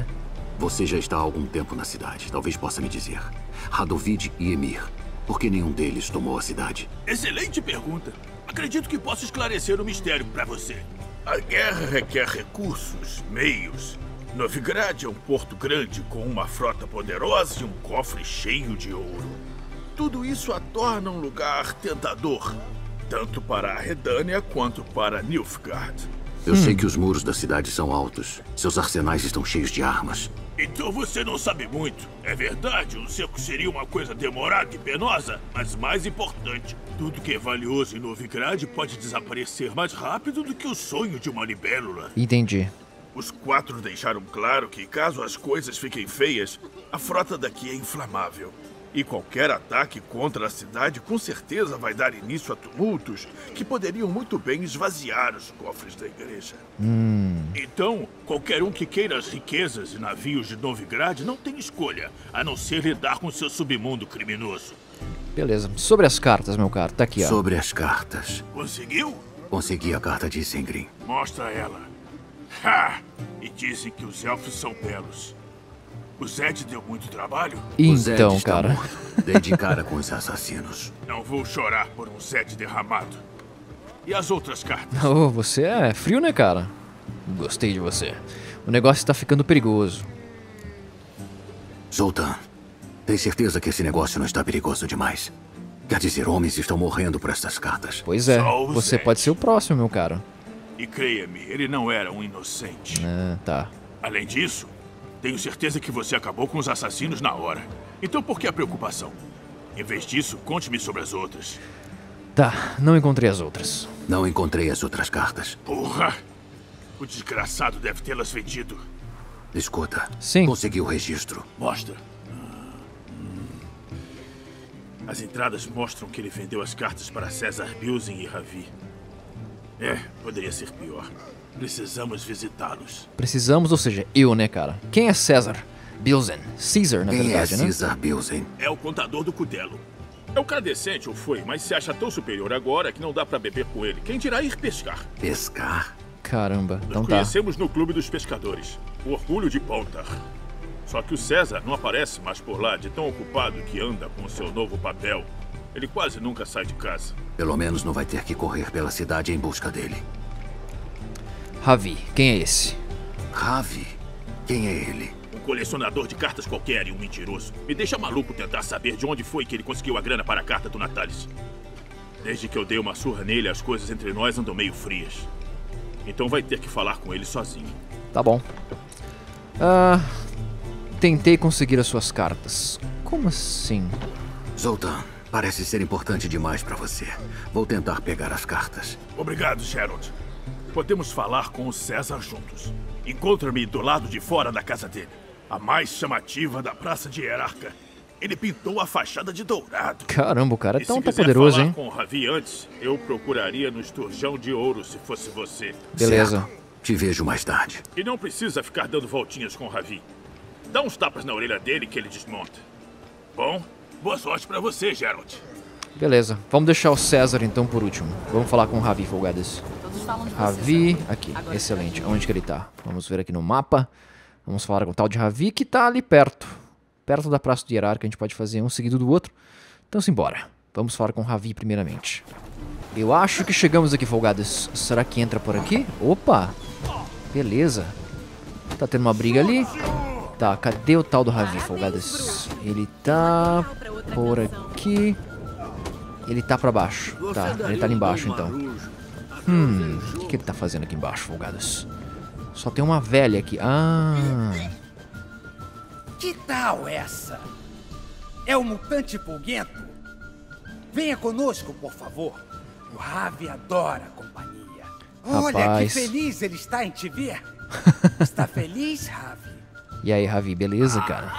Você já está há algum tempo na cidade. Talvez possa me dizer. Radovid e Emir. Por que nenhum deles tomou a cidade? Excelente pergunta. Acredito que posso esclarecer o mistério para você. A guerra requer recursos, meios... Novigrad é um porto grande com uma frota poderosa e um cofre cheio de ouro. Tudo isso a torna um lugar tentador, tanto para a Redânia quanto para Nilfgaard. Eu sei que os muros da cidade são altos. Seus arsenais estão cheios de armas. Então você não sabe muito. É verdade, um cerco seria uma coisa demorada e penosa, mas mais importante. Tudo que é valioso em Novigrad pode desaparecer mais rápido do que o sonho de uma libélula. Entendi. Os 4 deixaram claro que, caso as coisas fiquem feias, a frota daqui é inflamável. E qualquer ataque contra a cidade com certeza vai dar início a tumultos que poderiam muito bem esvaziar os cofres da igreja. Então, qualquer um que queira as riquezas e navios de Novigrad não tem escolha, a não ser lidar com seu submundo criminoso. Beleza. Sobre as cartas, meu caro. Tá aqui, ó. Sobre as cartas. Conseguiu? Consegui a carta de Isengrim. Mostra ela. Ha! E dizem que os elfos são belos. O Zed deu muito trabalho? Então, cara... Dei de cara com os assassinos. Não vou chorar por um Zed derramado. E as outras cartas? Oh, você é frio, né, cara? Gostei de você. O negócio está ficando perigoso. Zoltan, tem certeza que esse negócio não está perigoso demais? Quer dizer, homens estão morrendo por essas cartas. Pois é, você Zed. Pode ser o próximo, meu cara. E creia-me, ele não era um inocente. Ah, tá. Além disso, tenho certeza que você acabou com os assassinos na hora. Então por que a preocupação? Em vez disso, conte-me sobre as outras. Tá, não encontrei as outras. Não encontrei as outras cartas. Porra! O desgraçado deve tê-las vendido. Escuta, sim. Consegui o registro. Mostra. As entradas mostram que ele vendeu as cartas para César Bilsen e Ravi. É, poderia ser pior. Precisamos visitá-los. Precisamos, ou seja, eu, né, cara? Quem é César Bilsen? César, na verdade, né? César Bilsen. É o contador do Cutelo. É um cara decente, ou foi, mas se acha tão superior agora que não dá pra beber com ele. Quem dirá ir pescar? Pescar? Caramba, então tá. Nos conhecemos no Clube dos Pescadores. O Orgulho de Pontar. Só que o César não aparece mais por lá de tão ocupado que anda com seu novo papel. Ele quase nunca sai de casa. Pelo menos não vai ter que correr pela cidade em busca dele. Ravi, quem é esse? Ravi? Quem é ele? Um colecionador de cartas qualquer e um mentiroso. Me deixa maluco tentar saber de onde foi que ele conseguiu a grana para a carta do Natalis. Desde que eu dei uma surra nele, as coisas entre nós andam meio frias. Então vai ter que falar com ele sozinho. Tá bom. Tentei conseguir as suas cartas. Como assim? Zoltan, parece ser importante demais pra você. Vou tentar pegar as cartas. Obrigado, Geralt. Podemos falar com o César juntos. Encontra-me do lado de fora da casa dele, a mais chamativa da Praça de Hierarca. Ele pintou a fachada de dourado. Caramba, o cara é tão poderoso, hein? Se quiser falar com o Ravi antes, eu procuraria no Esturjão de Ouro se fosse você. Beleza. Certo. Te vejo mais tarde. E não precisa ficar dando voltinhas com o Ravi. Dá uns tapas na orelha dele que ele desmonta. Bom, boa sorte pra você, Geralt. Beleza. Vamos deixar o César, então, por último. Vamos falar com o Ravi, folgadas. Ravi, aqui. Excelente. Onde que ele tá? Vamos ver aqui no mapa. Vamos falar com o tal de Ravi, que tá ali perto. Perto da Praça do Hierarca, a gente pode fazer um seguido do outro. Então, simbora. Vamos falar com o Ravi primeiramente. Eu acho que chegamos aqui, folgadas. Será que entra por aqui? Opa! Beleza. Tá tendo uma briga ali. Tá, cadê o tal do Ravi, folgadas? Ele tá por aqui. Ele tá pra baixo. Tá, ele tá ali embaixo, então. O que ele tá fazendo aqui embaixo, folgados? Só tem uma velha aqui. Ah. Que tal essa? É um mutante pulguento? Venha conosco, por favor. O Ravi adora a companhia. Rapaz. Olha que feliz ele está em te ver. Está feliz, Ravi? E aí, Ravi, beleza, cara?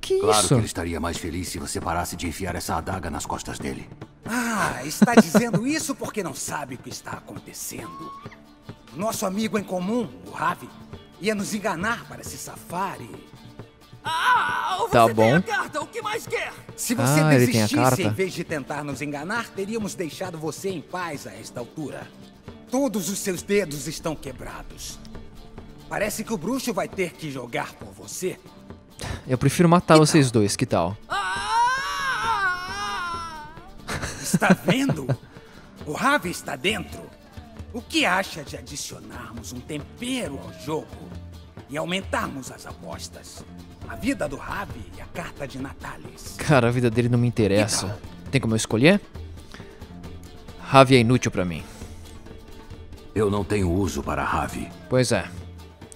Que isso? Claro que ele estaria mais feliz se você parasse de enfiar essa adaga nas costas dele. Ah, está dizendo isso porque não sabe o que está acontecendo. Nosso amigo em comum, o Ravi, ia nos enganar para se safar e... Tá bom. Se você desistisse em vez de tentar nos enganar, teríamos deixado você em paz a esta altura. Todos os seus dedos estão quebrados. Parece que o bruxo vai ter que jogar por você. Eu prefiro matar vocês dois, que tal? Está vendo? O Ravi está dentro. O que acha de adicionarmos um tempero ao jogo e aumentarmos as apostas? A vida do Ravi e a carta de Natalis. Cara, a vida dele não me interessa. Tem como eu escolher? Ravi é inútil pra mim. Eu não tenho uso para Ravi. Pois é.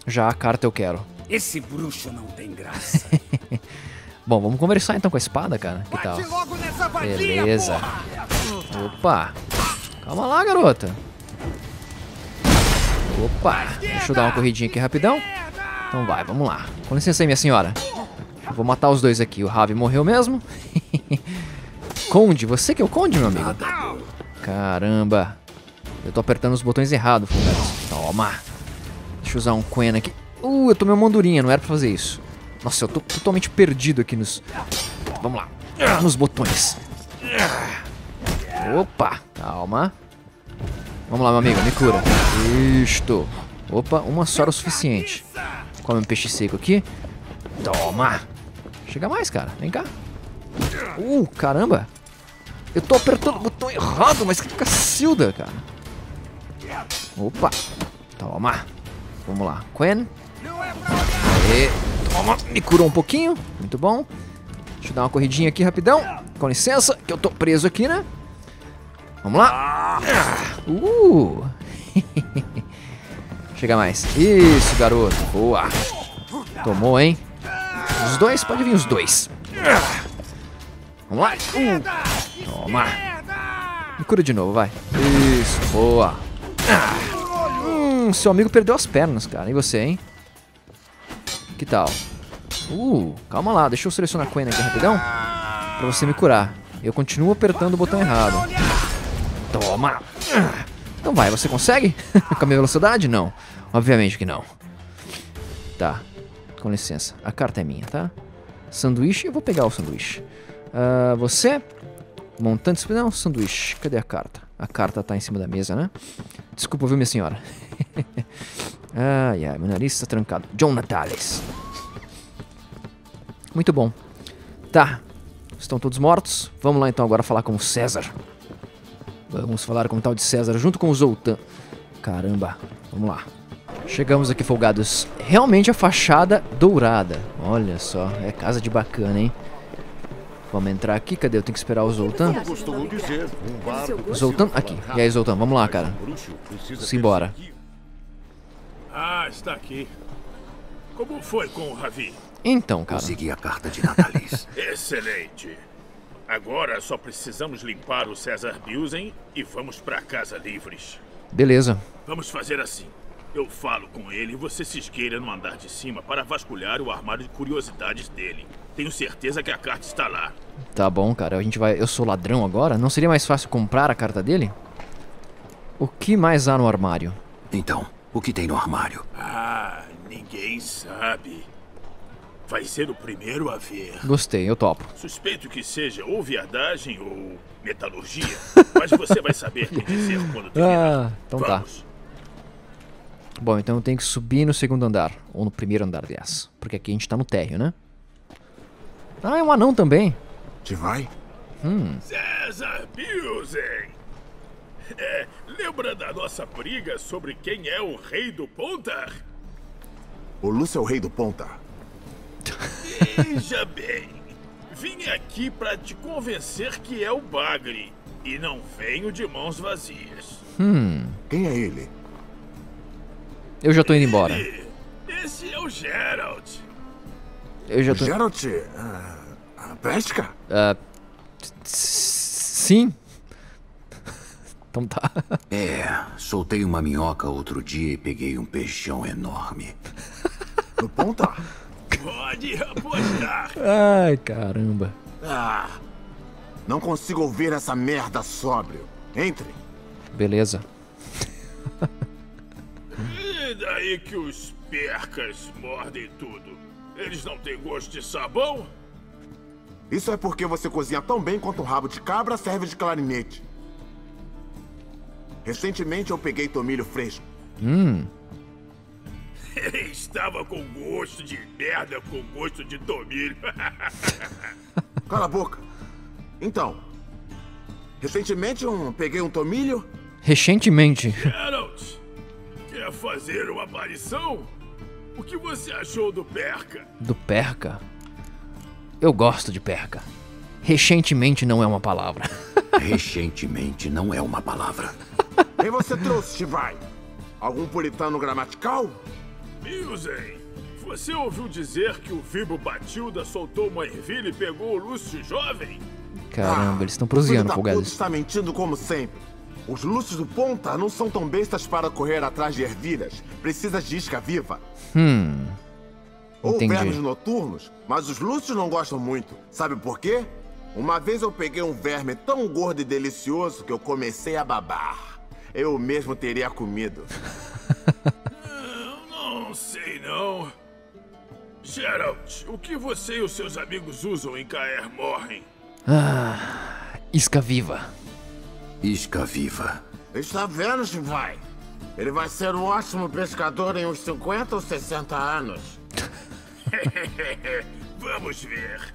Já a carta eu quero. Esse bruxo não tem graça. Bom, vamos conversar então com a espada, cara. Que tal? Beleza. Opa. Calma lá, garota. Opa. Deixa eu dar uma corridinha aqui rapidão. Então vai, vamos lá. Com licença aí, minha senhora. Eu vou matar os dois aqui. O Ravi morreu mesmo. Conde, você que é o conde, meu amigo? Caramba. Eu tô apertando os botões errados, Fulgares. Toma. Deixa eu usar um Quen aqui. Eu tomei uma mandurinha, não era pra fazer isso. Nossa, eu tô totalmente perdido aqui nos... Vamos lá. Nos botões. Opa. Calma. Vamos lá, meu amigo, me cura. Isto. Opa, uma só era o suficiente. Come um peixe seco aqui. Toma. Chega mais, cara. Vem cá. Caramba. Eu tô apertando o botão errado, mas que cacilda, cara. Opa. Toma. Vamos lá. Quen. Toma. Me curou um pouquinho. Muito bom. Deixa eu dar uma corridinha aqui rapidão. Com licença, que eu tô preso aqui, né? Vamos lá. Chega mais. Isso, garoto. Boa. Tomou, hein? Os dois? Pode vir os dois. Vamos lá. Toma. Me cura de novo, vai. Isso, boa. Seu amigo perdeu as pernas, cara. E você, hein? Que tal? Calma lá. Deixa eu selecionar a Quen aqui rapidão. Pra você me curar. Eu continuo apertando o botão errado. Toma. Então vai, você consegue? Com a minha velocidade? Não. Obviamente que não. Tá. Com licença. A carta é minha, tá? Sanduíche. Eu vou pegar o sanduíche. Você? Montante. Não, sanduíche. Cadê a carta? A carta tá em cima da mesa, né? Desculpa, viu, minha senhora? Ai, ai. Meu nariz tá trancado. John Natalis. Muito bom. Tá. Estão todos mortos. Vamos lá, então, agora falar com o César. Vamos falar com o tal de César junto com o Zoltan. Caramba, vamos lá. Chegamos aqui, folgados. Realmente a fachada dourada. Olha só, é casa de bacana, hein? Vamos entrar aqui, cadê? Eu tenho que esperar o Zoltan. Zoltan, aqui. E aí, Zoltan, vamos lá, cara. Simbora. Ah, está aqui. Como foi com o Ravi? Então, cara. Consegui a carta de Natalis. Excelente. Agora só precisamos limpar o César Bilsen e vamos pra casa livres. Beleza. Vamos fazer assim. Eu falo com ele e você se esgueira no andar de cima para vasculhar o armário de curiosidades dele. Tenho certeza que a carta está lá. Tá bom, cara. A gente vai... Eu sou ladrão agora? Não seria mais fácil comprar a carta dele? O que mais há no armário? Então, o que tem no armário? Ah, ninguém sabe. Vai ser o primeiro a ver. Gostei, eu topo. Suspeito que seja ou viadagem ou metalurgia, mas você vai saber que dizer quando terminar. Ah, então vamos. Tá. Bom, então eu tenho que subir no segundo andar. Ou no primeiro andar, aliás. Porque aqui a gente tá no térreo, né? Ah, é um anão também. Te vai? César Bilsen! É, lembra da nossa briga sobre quem é o rei do Pontar? O Lúcio é o rei do Pontar. Veja bem. Vim aqui pra te convencer que é o Bagre. E não venho de mãos vazias. Quem é ele? Eu já tô indo embora. Esse é o Geralt. Eu já tô... Geralt? A Bélgica? Sim. Então tá. É, soltei uma minhoca outro dia e peguei um peixão enorme. No ponta? Pode apostar. Ai, caramba. Ah, não consigo ouvir essa merda sóbrio. Entre. Beleza. E daí que os percas mordem tudo? Eles não têm gosto de sabão? Isso é porque você cozinha tão bem quanto um rabo de cabra serve de clarinete. Recentemente eu peguei tomilho fresco. Estava com gosto de merda, com gosto de tomilho. Cala a boca. Então, recentemente peguei um tomilho. Recentemente. Geralt! Quer fazer uma aparição? O que você achou do perca? Do perca? Eu gosto de perca. Recentemente não é uma palavra. Recentemente não é uma palavra. Quem você trouxe, Chivai? Algum puritano gramatical? Bilsen, você ouviu dizer que o Vibo Batilda soltou uma ervilha e pegou o Lúcio Jovem? Caramba, eles estão prosseando, folgado. O Lúcio está mentindo como sempre. Os lúcios do Ponta não são tão bestas para correr atrás de ervilhas. Precisa de isca viva. Ou vermes noturnos, mas os lúcios não gostam muito. Sabe por quê? Uma vez eu peguei um verme tão gordo e delicioso que eu comecei a babar. Eu mesmo teria comido. Não sei não. Geralt, o que você e os seus amigos usam em Caer Morhen? Ah, isca viva. Isca viva. Está vendo, Chivai? Ele vai ser um ótimo pescador em uns 50 ou 60 anos. Vamos ver.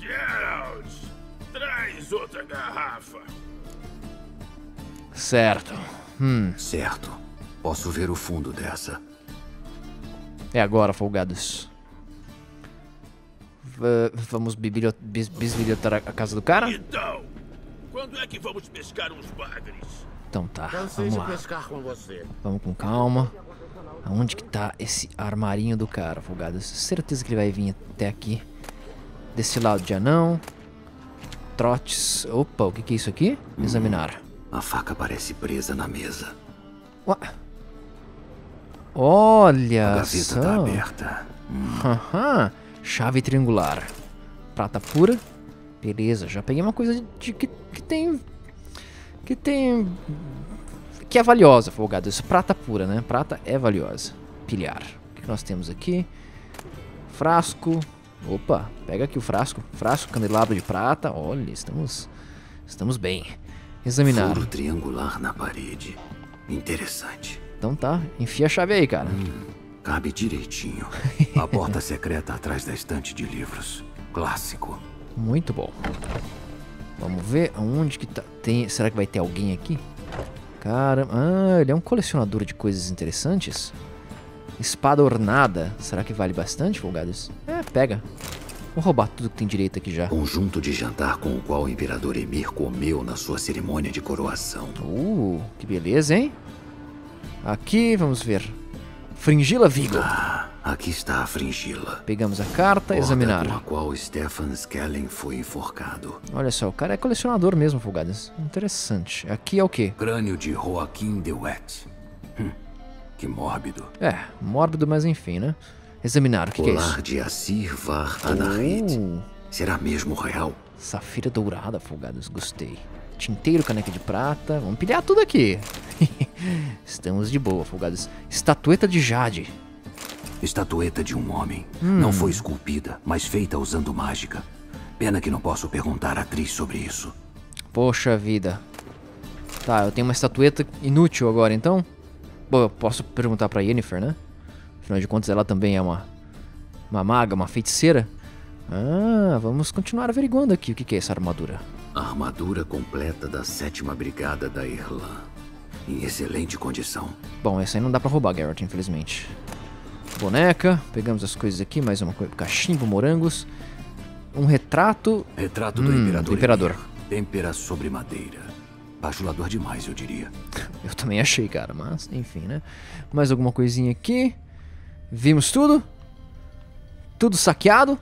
Geralt, traz outra garrafa. Certo. Certo. Posso ver o fundo dessa. É agora, folgados. Vamos bisbilhotar a casa do cara? Então. Quando é que vamos pescar uns bagres? Então tá, vamos lá. Vamos com calma. Aonde que tá esse armarinho do cara, folgado? Certeza que ele vai vir até aqui. Desse lado de anão. Trotes. Opa, o que é isso aqui? Examinar. A faca parece presa na mesa. Ué? Olha, a gaveta só. Tá aberta. Chave triangular. Prata pura. Beleza, já peguei uma coisa que é valiosa, folgado. Isso, prata pura, né? Prata é valiosa. Pilhar. O que nós temos aqui? Frasco. Opa, pega aqui o frasco. Frasco, candelabro de prata. Olha, estamos bem. Examinar. Furo triangular na parede. Interessante. Então tá, enfia a chave aí, cara. Cabe direitinho. A porta secreta atrás da estante de livros. Clássico. Muito bom. Vamos ver aonde que tá. Será que vai ter alguém aqui? Caramba. Ah, ele é um colecionador de coisas interessantes. Espada ornada. Será que vale bastante, folgados? É, pega. Vou roubar tudo que tem direito aqui já. Conjunto de jantar com o qual o Imperador Emir comeu na sua cerimônia de coroação. Que beleza, hein? Aqui, vamos ver. Fringila Vigor. Ah, aqui está a Fringila. Pegamos a carta, examinar. Com a qual Stefan Skellen foi enforcado. Olha só, o cara é colecionador mesmo, Fulgadas. Interessante. Aqui é o quê? Crânio de Joaquim de Wet. Que mórbido. É, mórbido, mas enfim, né? Examinar, o que, é isso? Colar de Assir Var Anahit. Será mesmo real? Safira dourada, Fulgadas, gostei. Tinteiro, caneca de prata. Vamos pilhar tudo aqui. Estamos de boa, Fulgadas. Estatueta de Jade. Estatueta de um homem. Não foi esculpida, mas feita usando mágica. Pena que não posso perguntar à atriz sobre isso. Poxa vida. Tá, eu tenho uma estatueta inútil agora, então? Bom, eu posso perguntar pra Yennefer, né? Afinal de contas, ela também é uma maga, uma feiticeira. Ah, vamos continuar averiguando aqui o que é essa armadura. A armadura completa da 7ª Brigada da Irlã. Em excelente condição. Bom, essa aí não dá pra roubar, Geralt, infelizmente. Boneca. Pegamos as coisas aqui. Mais uma coisa. Cachimbo, morangos. Um retrato. Retrato do Imperador. Têmpera sobre madeira. Bajulador demais, eu diria. Eu também achei, cara. Mas, enfim, né? Mais alguma coisinha aqui. Vimos tudo. Tudo saqueado.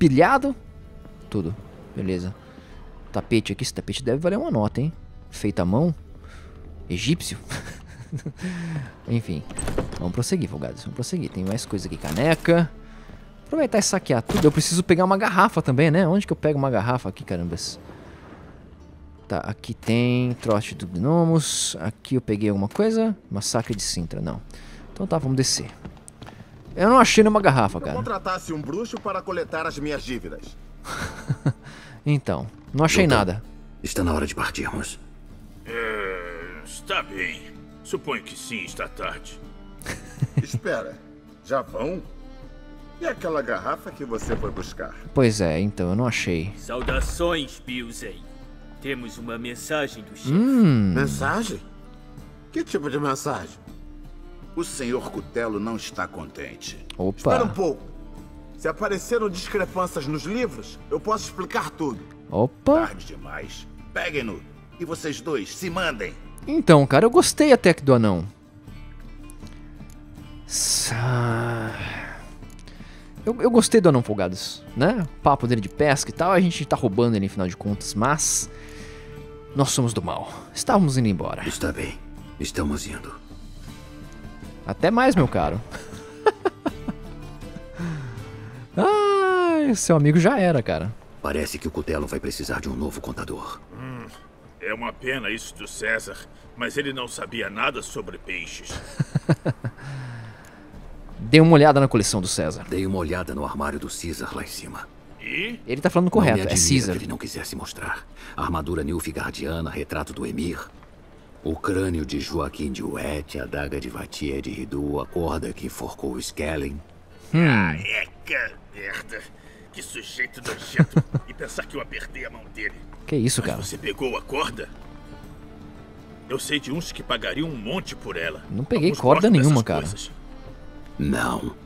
Pilhado. Tudo. Beleza. Tapete aqui. Esse tapete deve valer uma nota, hein? Feito à mão. Egípcio? Enfim, vamos prosseguir, Fulgados. Vamos prosseguir. Tem mais coisa aqui. Caneca. Aproveitar e saquear tudo. Eu preciso pegar uma garrafa também, né? Onde que eu pego uma garrafa aqui, carambas? Tá, aqui tem trote do gnomos. Aqui eu peguei alguma coisa. Massacre de Sintra, não. Então tá, vamos descer. Eu não achei nenhuma garrafa, cara. Eu contratasse um bruxo para coletar as minhas dívidas. Então, não achei nada. Está na hora de partirmos. Está bem. Suponho que sim, está tarde. Espera, já vão? E aquela garrafa que você foi buscar? Pois é, então, eu não achei. Saudações, Bilsen. Temos uma mensagem do chefe. Mensagem? Que tipo de mensagem? O senhor Cutelo não está contente. Opa. Espera um pouco. Se apareceram discrepâncias nos livros, eu posso explicar tudo. Opa. Tarde demais. Peguem-no. E vocês dois, se mandem. Então, cara, eu gostei até que do anão. Eu gostei do anão, Folgados, né? O papo dele de pesca e tal, a gente tá roubando ele, afinal de contas, mas... nós somos do mal. Estávamos indo embora. Está bem. Estamos indo. Até mais, meu caro. Ah, seu amigo já era, cara. Parece que o Cutelo vai precisar de um novo contador. É uma pena isso do César, mas ele não sabia nada sobre peixes. Dei uma olhada na coleção do César. Dei uma olhada no armário do César lá em cima. E? Ele tá falando correto, é César. Ele não quisesse mostrar. A armadura Nilfgaardiana, retrato do Emir. O crânio de Joaquim de Wet, a daga de Vatia de Ridu, a corda que enforcou o Skellen. Ah, eca, merda. Que sujeito nojento. E pensar que eu apertei a mão dele. Que isso, cara? Mas você pegou a corda? Eu sei de uns que pagariam um monte por ela. Não peguei corda nenhuma, cara. Não.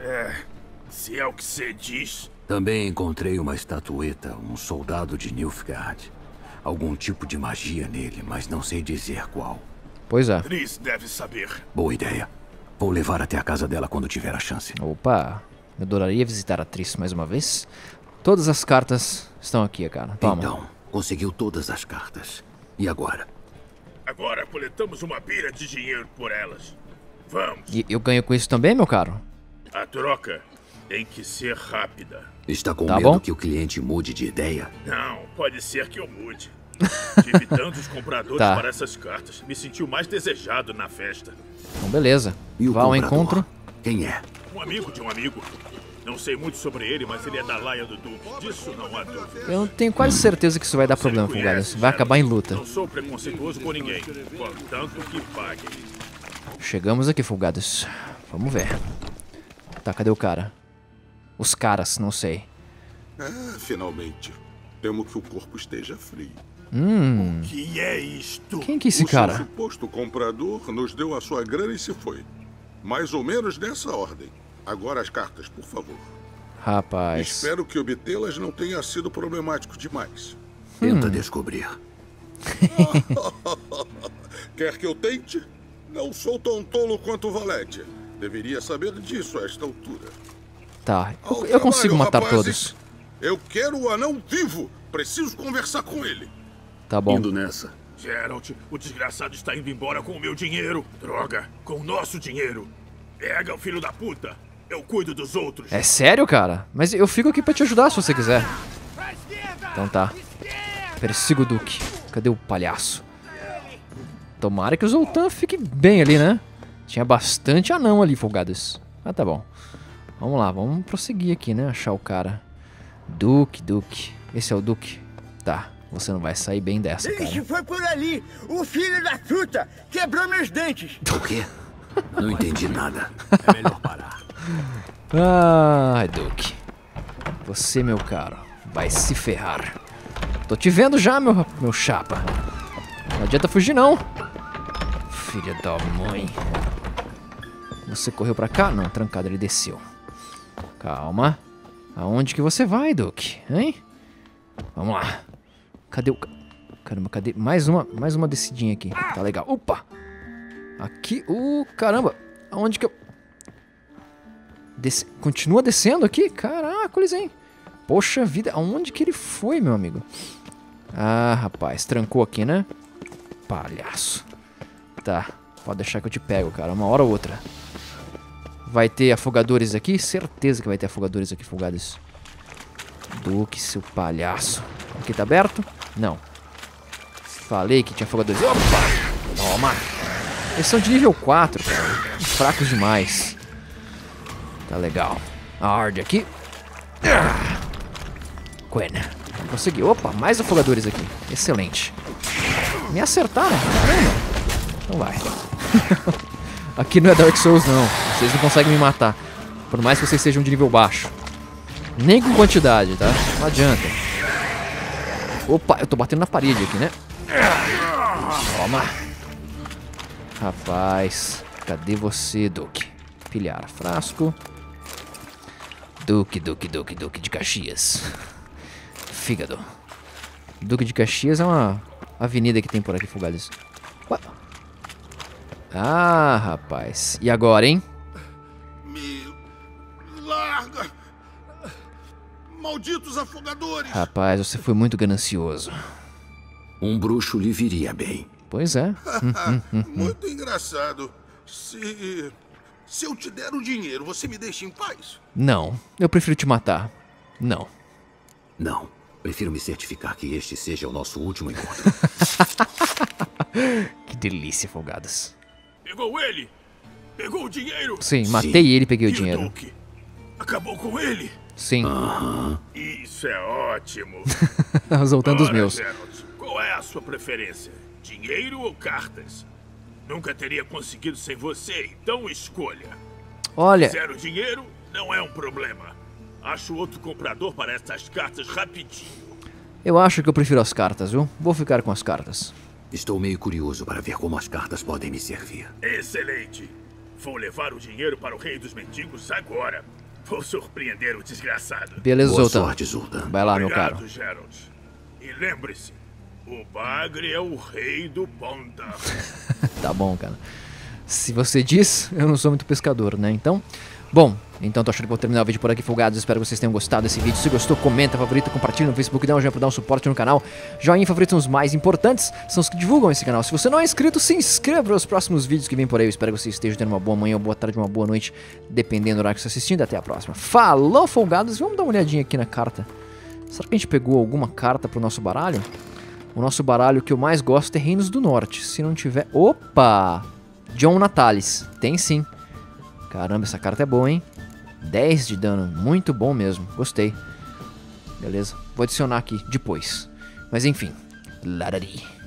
É, se é o que você diz. Também encontrei uma estatueta, um soldado de Nilfgaard. Algum tipo de magia nele, mas não sei dizer qual. Pois é. Tris deve saber. Boa ideia. Vou levar até a casa dela quando tiver a chance. Opa, eu adoraria visitar a Tris mais uma vez. Todas as cartas estão aqui, cara. Toma. Então, conseguiu todas as cartas. E agora? Agora coletamos uma pilha de dinheiro por elas. Vamos. E eu ganho com isso também, meu caro? A troca tem que ser rápida. Está com medo que o cliente mude de ideia? Não, pode ser que eu mude. Tive tantos compradores para essas cartas. Me senti o mais desejado na festa. Então, beleza. E o Vá ao encontro. Quem é? Um amigo de um amigo. Não sei muito sobre ele, mas ele é da laia do Duke. Disso não há dúvida. Eu tenho quase certeza que isso vai dar problema, Fulgadas. Vai acabar em luta. Não sou preconceituoso com ninguém, contanto que pague. Chegamos aqui, Fulgadas. Vamos ver. Tá, cadê o cara? Os caras, não sei. Ah, finalmente. Temo que o corpo esteja frio. O que é isto? Quem que é esse cara? O suposto comprador nos deu a sua grana e se foi. Mais ou menos nessa ordem. Agora as cartas, por favor. Rapaz. Espero que obtê-las não tenha sido problemático demais. Tenta descobrir. Quer que eu tente? Não sou tão tolo quanto o Valete. Deveria saber disso a esta altura. Tá, eu consigo matar todos. Eu quero o anão vivo. Preciso conversar com ele. Tá bom. Indo nessa. Geralt, o desgraçado está indo embora com o meu dinheiro. Droga, com o nosso dinheiro. Pega o filho da puta. Eu cuido dos outros. É sério, cara? Mas eu fico aqui pra te ajudar se você quiser. Então tá. Persigo o Duque. Cadê o palhaço? Tomara que o Zoltan fique bem ali, né? Tinha bastante anão ali, folgados. Ah, tá bom. Vamos lá, vamos prosseguir aqui, né? Achar o cara. Duque. Esse é o Duque? Tá, você não vai sair bem dessa, cara. Isso foi por ali. O filho da puta quebrou meus dentes. O quê? Não entendi nada. É melhor parar. Ah, Duke. Você, meu caro, vai se ferrar. Tô te vendo já, meu chapa. Não adianta fugir, não. Filha da mãe. Você correu pra cá? Não, trancado, ele desceu. Calma. Aonde que você vai, Duke? Hein? Vamos lá. Cadê o... Caramba, cadê? Mais uma descidinha aqui. Tá legal. Opa! Aqui... caramba! Aonde que eu... Continua descendo aqui? Caracoles, hein? Poxa vida, aonde que ele foi, meu amigo? Ah, rapaz, trancou aqui, né? Palhaço. Tá, pode deixar que eu te pego, cara, uma hora ou outra. Vai ter afogadores aqui? Certeza que vai ter afogadores aqui, folgados. Duque, seu palhaço. Aqui tá aberto? Não. Falei que tinha afogadores. Opa! Toma! Eles são de nível 4, cara. Fracos demais. Tá legal. A Horde aqui. Quen. Consegui. Opa, mais afogadores aqui. Excelente. Me acertaram. Então vai. Aqui não é Dark Souls, não. Vocês não conseguem me matar. Por mais que vocês sejam de nível baixo. Nem com quantidade, tá? Não adianta. Opa, eu tô batendo na parede aqui, né? Toma. Rapaz. Cadê você, Duke? Pilhar frasco. Duque de Caxias. Fígado. Duque de Caxias é uma avenida que tem por aqui, folgados. Ah, rapaz. E agora, hein? Me larga. Malditos afogadores. Rapaz, você foi muito ganancioso. Um bruxo lhe viria bem. Pois é. Muito engraçado. Se eu te der o dinheiro, você me deixa em paz? Não, eu prefiro te matar. Não. Não, prefiro me certificar que este seja o nosso último encontro. Que delícia, folgados. Pegou ele? Pegou o dinheiro? Sim, matei ele e peguei o dinheiro. Duke? Acabou com ele? Sim. Isso é ótimo. Resultando os meus. Geralt, qual é a sua preferência? Dinheiro ou cartas? Nunca teria conseguido sem você, então escolha. Olha... Zero dinheiro não é um problema. Acho outro comprador para essas cartas rapidinho. Eu acho que eu prefiro as cartas, viu? Vou ficar com as cartas. Estou meio curioso para ver como as cartas podem me servir. Excelente. Vou levar o dinheiro para o Rei dos Mendigos agora. Vou surpreender o desgraçado. Beleza, Zoltan. Boa sorte, Zoltan. Vai lá, meu caro. Obrigado, Geralt. E lembre-se, o bagre é o rei do ponta. Tá bom, cara. Se você diz, eu não sou muito pescador, né? Então, bom, então tô achando que vou terminar o vídeo por aqui, folgados. Espero que vocês tenham gostado desse vídeo. Se gostou, comenta, favorita, compartilha no Facebook, dá um joinha pra dar um suporte no canal. Joinha e favorito são os mais importantes, são os que divulgam esse canal. Se você não é inscrito, se inscreva para os próximos vídeos que vêm por aí. Eu espero que vocês estejam tendo uma boa manhã, uma boa tarde, uma boa noite, dependendo do horário que você está assistindo. Até a próxima. Falou, folgados. Vamos dar uma olhadinha aqui na carta. Será que a gente pegou alguma carta pro nosso baralho? O nosso baralho que eu mais gosto é Reinos do Norte. Se não tiver... Opa! John Natalis. Tem sim. Caramba, essa carta é boa, hein? 10 de dano. Muito bom mesmo. Gostei. Beleza. Vou adicionar aqui depois. Mas enfim. Larari.